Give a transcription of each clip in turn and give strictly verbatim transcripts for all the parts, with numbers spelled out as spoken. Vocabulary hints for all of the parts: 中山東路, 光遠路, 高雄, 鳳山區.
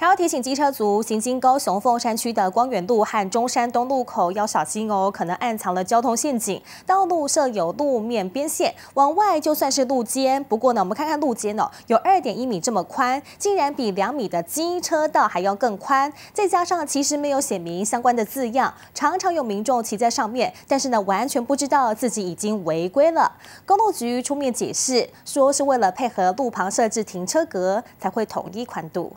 还要提醒机车族，行经高雄凤山区的光源路和中山东路口要小心哦，可能暗藏了交通陷阱。道路设有路面边线，往外就算是路肩，不过呢，我们看看路肩哦，有 二点一米这么宽，竟然比两米的机车道还要更宽。再加上其实没有写明相关的字样，常常有民众骑在上面，但是呢，完全不知道自己已经违规了。公路局出面解释，说是为了配合路旁设置停车格，才会统一宽度。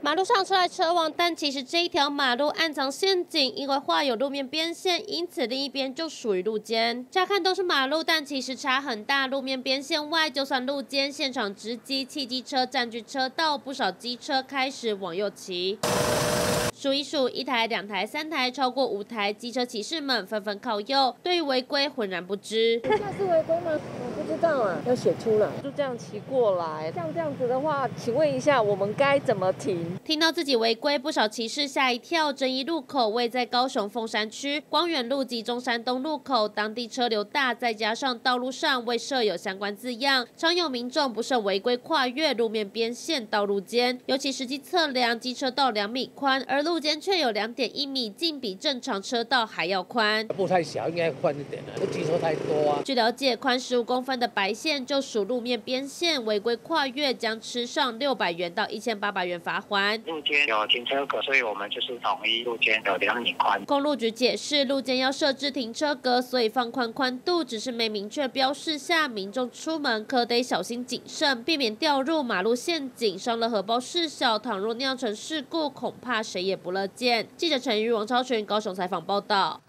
马路上车来车往，但其实这一条马路暗藏陷阱，因为画有路面边线，因此另一边就属于路肩。乍看都是马路，但其实差很大。路面边线外就算路肩，现场直击汽机车占据车道，不少机车开始往右骑。 数一数，一台、两台、三台，超过五台机车骑士们纷纷靠右，对于违规浑然不知。那是违规吗？我不知道啊，要写出来。就这样骑过来，像这样子的话，请问一下，我们该怎么停？听到自己违规，不少骑士吓一跳。争议路口位在高雄凤山区光远路及中山东路口，当地车流大，再加上道路上未设有相关字样，常有民众不慎违规跨越路面边线、道路间，尤其实际测量机车道两米宽，而路。 路肩却有 二点一米，竟比正常车道还要宽。不太小，应该宽一点啊，不机车太多啊。据了解，宽十五公分的白线就属路面边线，违规跨越将吃上六百元到一千八百元罚款。路肩有停车格，所以我们就是统一路肩有两米宽。公路局解释，路肩要设置停车格，所以放宽宽度，只是没明确标示下，民众出门可得小心谨慎，避免掉入马路陷阱，伤了荷包事小。倘若酿成事故，恐怕谁也 不乐见。记者陈瑜、王超群高雄采访报道。